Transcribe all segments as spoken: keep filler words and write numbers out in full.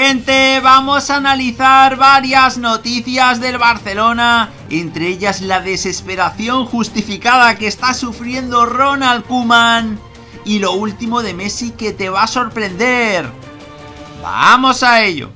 Gente, vamos a analizar varias noticias del Barcelona, entre ellas la desesperación justificada que está sufriendo Ronald Koeman y lo último de Messi que te va a sorprender. ¡Vamos a ello!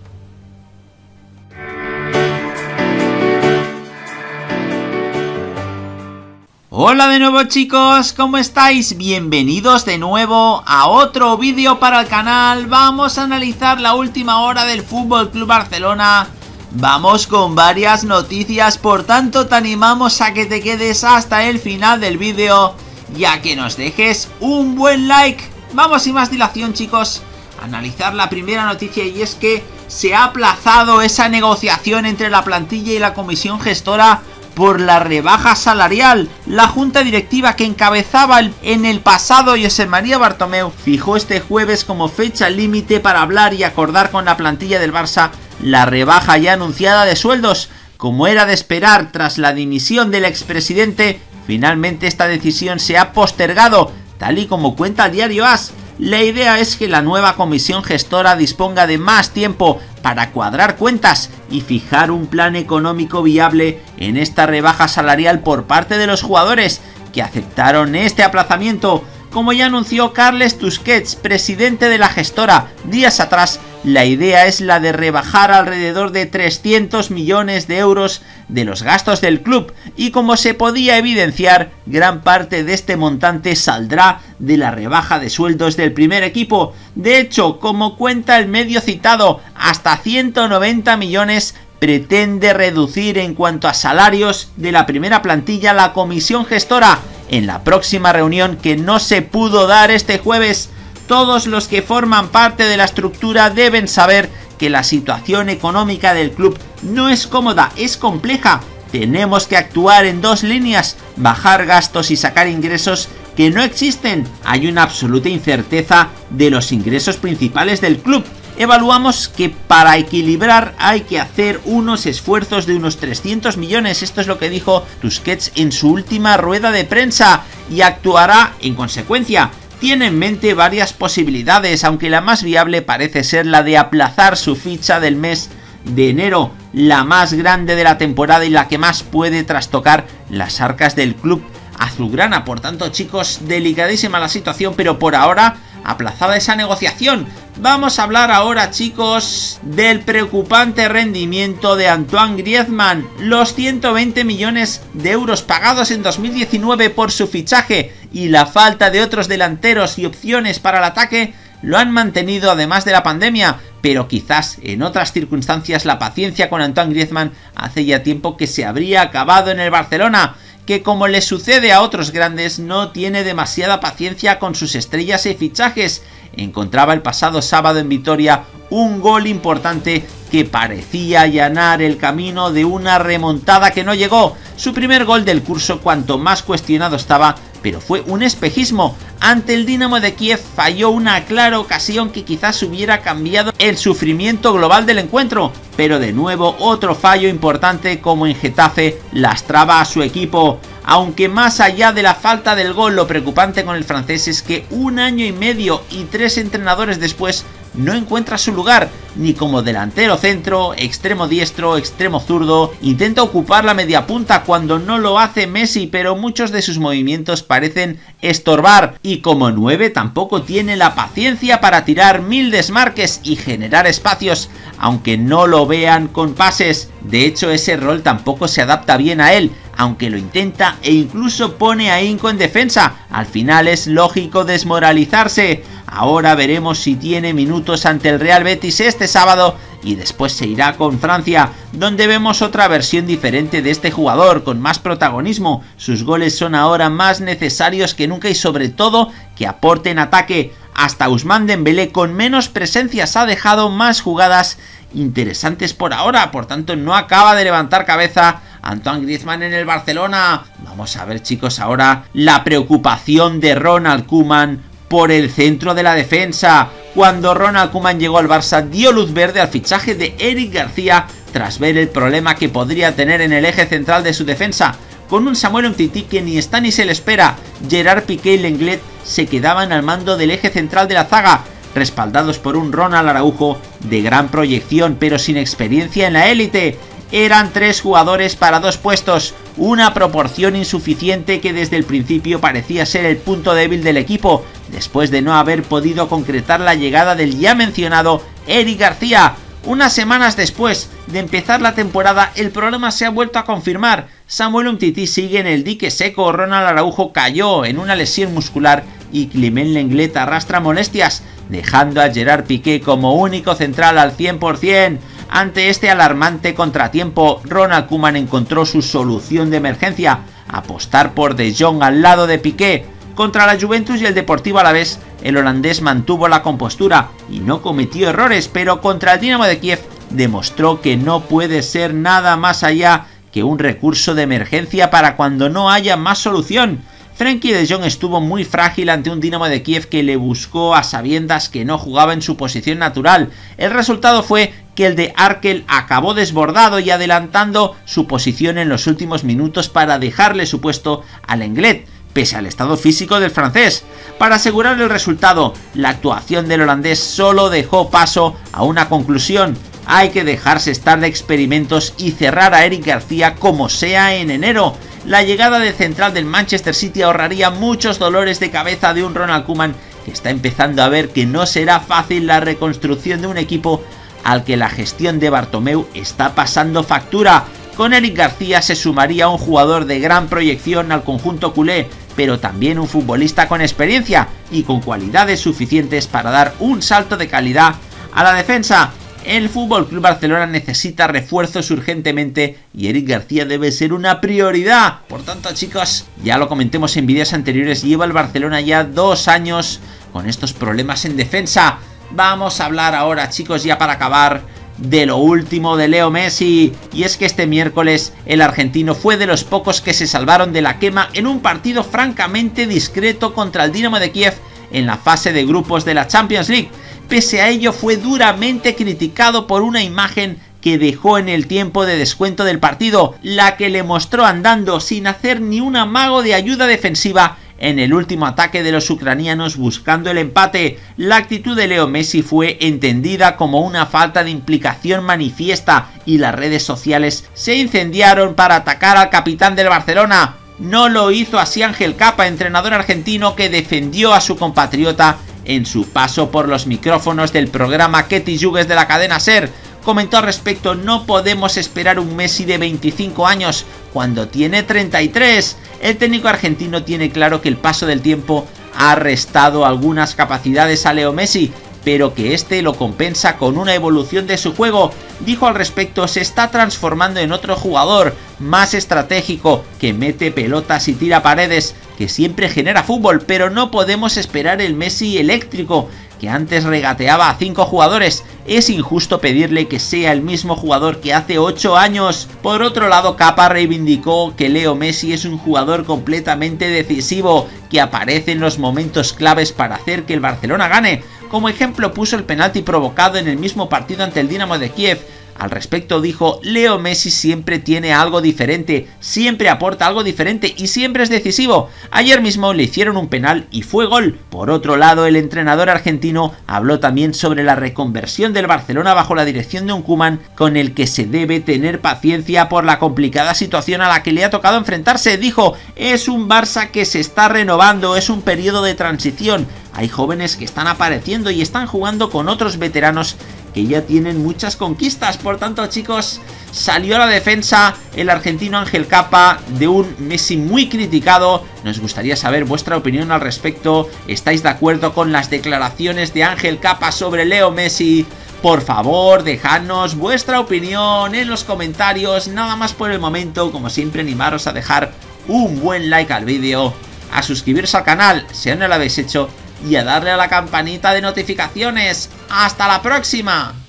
Hola de nuevo chicos, ¿cómo estáis? Bienvenidos de nuevo a otro vídeo para el canal. Vamos a analizar la última hora del F C Barcelona. Vamos con varias noticias, por tanto te animamos a que te quedes hasta el final del vídeo y a que nos dejes un buen like. Vamos sin más dilación chicos, a analizar la primera noticia, y es que se ha aplazado esa negociación entre la plantilla y la comisión gestora por la rebaja salarial. La junta directiva que encabezaba el, en el pasado José María Bartomeu fijó este jueves como fecha límite para hablar y acordar con la plantilla del Barça la rebaja ya anunciada de sueldos. Como era de esperar tras la dimisión del expresidente, finalmente esta decisión se ha postergado, tal y como cuenta el diario AS. La idea es que la nueva comisión gestora disponga de más tiempo para cuadrar cuentas y fijar un plan económico viable en esta rebaja salarial por parte de los jugadores que aceptaron este aplazamiento. Como ya anunció Carles Tusquets, presidente de la gestora, días atrás, la idea es la de rebajar alrededor de trescientos millones de euros de los gastos del club, y como se podía evidenciar, gran parte de este montante saldrá de la rebaja de sueldos del primer equipo. De hecho, como cuenta el medio citado, hasta ciento noventa millones pretende reducir en cuanto a salarios de la primera plantilla la comisión gestora. En la próxima reunión, que no se pudo dar este jueves, todos los que forman parte de la estructura deben saber que la situación económica del club no es cómoda, es compleja. Tenemos que actuar en dos líneas, bajar gastos y sacar ingresos que no existen. Hay una absoluta incerteza de los ingresos principales del club. Evaluamos que para equilibrar hay que hacer unos esfuerzos de unos trescientos millones, esto es lo que dijo Tusquets en su última rueda de prensa, y actuará en consecuencia. Tiene en mente varias posibilidades, aunque la más viable parece ser la de aplazar su ficha del mes de enero, la más grande de la temporada y la que más puede trastocar las arcas del club azulgrana. Por tanto chicos, delicadísima la situación, pero por ahora aplazada esa negociación. Vamos a hablar ahora chicos del preocupante rendimiento de Antoine Griezmann. Los ciento veinte millones de euros pagados en dos mil diecinueve por su fichaje y la falta de otros delanteros y opciones para el ataque lo han mantenido además de la pandemia, pero quizás en otras circunstancias la paciencia con Antoine Griezmann hace ya tiempo que se habría acabado en el Barcelona, que como le sucede a otros grandes no tiene demasiada paciencia con sus estrellas y fichajes. Encontraba el pasado sábado en Vitoria un gol importante que parecía allanar el camino de una remontada que no llegó. Su primer gol del curso, cuanto más cuestionado estaba, pero fue un espejismo. Ante el Dinamo de Kiev falló una clara ocasión que quizás hubiera cambiado el sufrimiento global del encuentro, pero de nuevo otro fallo importante como en Getafe lastraba a su equipo. Aunque más allá de la falta del gol, lo preocupante con el francés es que un año y medio y tres entrenadores después no encuentra su lugar, ni como delantero centro, extremo diestro, extremo zurdo. Intenta ocupar la media punta cuando no lo hace Messi, pero muchos de sus movimientos parecen estorbar, y como nueve tampoco tiene la paciencia para tirar mil desmarques y generar espacios, aunque no lo vean con pases. De hecho, ese rol tampoco se adapta bien a él, aunque lo intenta e incluso pone a Inco en defensa. Al final es lógico desmoralizarse. Ahora veremos si tiene minutos ante el Real Betis este sábado y después se irá con Francia, donde vemos otra versión diferente de este jugador, con más protagonismo. Sus goles son ahora más necesarios que nunca y sobre todo que aporte en ataque. Hasta Ousmane Dembélé, con menos presencias, ha dejado más jugadas interesantes por ahora. Por tanto, no acaba de levantar cabeza Antoine Griezmann en el Barcelona. Vamos a ver chicos ahora la preocupación de Ronald Koeman por el centro de la defensa. Cuando Ronald Koeman llegó al Barça, dio luz verde al fichaje de Eric García tras ver el problema que podría tener en el eje central de su defensa. Con un Samuel Umtiti que ni está ni se le espera, Gerard Piqué y Lenglet se quedaban al mando del eje central de la zaga. respaldados por un Ronald Araujo de gran proyección pero sin experiencia en la élite. Eran tres jugadores para dos puestos, una proporción insuficiente que desde el principio parecía ser el punto débil del equipo, después de no haber podido concretar la llegada del ya mencionado Eric García. Unas semanas después de empezar la temporada, el problema se ha vuelto a confirmar. Samuel Umtiti sigue en el dique seco, Ronald Araujo cayó en una lesión muscular y Clement Lenglet arrastra molestias, dejando a Gerard Piqué como único central al cien por cien. Ante este alarmante contratiempo, Ronald Koeman encontró su solución de emergencia: apostar por De Jong al lado de Piqué. Contra la Juventus y el Deportivo Alavés, el holandés mantuvo la compostura y no cometió errores, pero contra el Dinamo de Kiev demostró que no puede ser nada más allá que un recurso de emergencia para cuando no haya más solución. Frenkie de Jong estuvo muy frágil ante un Dinamo de Kiev que le buscó a sabiendas que no jugaba en su posición natural. El resultado fue que el de Arkel acabó desbordado y adelantando su posición en los últimos minutos para dejarle su puesto al Lenglet, pese al estado físico del francés. Para asegurar el resultado, la actuación del holandés solo dejó paso a una conclusión: hay que dejarse estar de experimentos y cerrar a Eric García como sea en enero. La llegada de central del Manchester City ahorraría muchos dolores de cabeza de un Ronald Koeman que está empezando a ver que no será fácil la reconstrucción de un equipo al que la gestión de Bartomeu está pasando factura. Con Eric García se sumaría un jugador de gran proyección al conjunto culé, pero también un futbolista con experiencia y con cualidades suficientes para dar un salto de calidad a la defensa. El F C Barcelona necesita refuerzos urgentemente y Eric García debe ser una prioridad. Por tanto, chicos, ya lo comentemos en vídeos anteriores, lleva el Barcelona ya dos años con estos problemas en defensa. Vamos a hablar ahora, chicos, ya para acabar, de lo último de Leo Messi. Y es que este miércoles el argentino fue de los pocos que se salvaron de la quema en un partido francamente discreto contra el Dinamo de Kiev en la fase de grupos de la Champions League. Pese a ello, fue duramente criticado por una imagen que dejó en el tiempo de descuento del partido, la que le mostró andando sin hacer ni un amago de ayuda defensiva en el último ataque de los ucranianos buscando el empate. La actitud de Leo Messi fue entendida como una falta de implicación manifiesta y las redes sociales se incendiaron para atacar al capitán del Barcelona. No lo hizo así Ángel Capa, entrenador argentino que defendió a su compatriota en su paso por los micrófonos del programa Ketty Yugues de la cadena SER. Comentó al respecto: no podemos esperar un Messi de veinticinco años cuando tiene treinta y tres. El técnico argentino tiene claro que el paso del tiempo ha restado algunas capacidades a Leo Messi, pero que este lo compensa con una evolución de su juego. Dijo al respecto: se está transformando en otro jugador, más estratégico, que mete pelotas y tira paredes, que siempre genera fútbol, pero no podemos esperar el Messi eléctrico, que antes regateaba a cinco jugadores. Es injusto pedirle que sea el mismo jugador que hace ocho años. Por otro lado, Capa reivindicó que Leo Messi es un jugador completamente decisivo, que aparece en los momentos claves para hacer que el Barcelona gane. Como ejemplo puso el penalti provocado en el mismo partido ante el Dinamo de Kiev. Al respecto dijo: Leo Messi siempre tiene algo diferente, siempre aporta algo diferente y siempre es decisivo. Ayer mismo le hicieron un penal y fue gol. Por otro lado, el entrenador argentino habló también sobre la reconversión del Barcelona bajo la dirección de un Koeman con el que se debe tener paciencia por la complicada situación a la que le ha tocado enfrentarse. Dijo: es un Barça que se está renovando, es un periodo de transición. Hay jóvenes que están apareciendo y están jugando con otros veteranos que ya tienen muchas conquistas. Por tanto, chicos, salió a la defensa el argentino Ángel Capa de un Messi muy criticado. Nos gustaría saber vuestra opinión al respecto. ¿Estáis de acuerdo con las declaraciones de Ángel Capa sobre Leo Messi? Por favor, dejadnos vuestra opinión en los comentarios. Nada más por el momento. Como siempre, animaros a dejar un buen like al vídeo, a suscribiros al canal si aún no lo habéis hecho y a darle a la campanita de notificaciones. ¡Hasta la próxima!